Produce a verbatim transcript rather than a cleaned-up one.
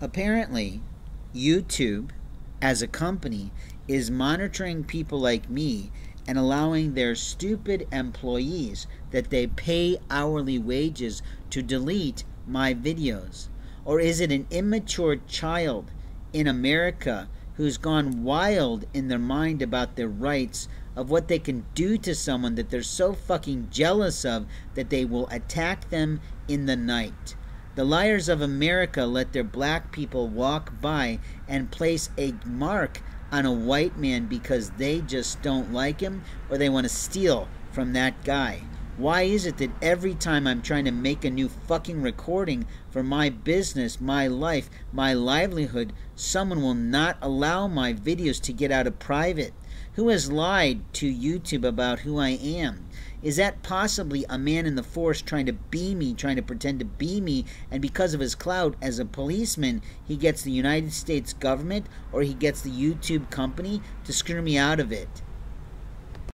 apparently YouTube as a company is monitoring people like me and allowing their stupid employees that they pay hourly wages to delete my videos? Or is it an immature child in America who's gone wild in their mind about their rights, of what they can do to someone that they're so fucking jealous of that they will attack them in the night? The liars of America let their black people walk by and place a mark on a white man because they just don't like him or they want to steal from that guy. Why is it that every time I'm trying to make a new fucking recording for my business, my life, my livelihood, someone will not allow my videos to get out of private? Who has lied to YouTube about who I am? Is that possibly a man in the force trying to be me, trying to pretend to be me, and because of his clout as a policeman, he gets the United States government or he gets the YouTube company to screw me out of it?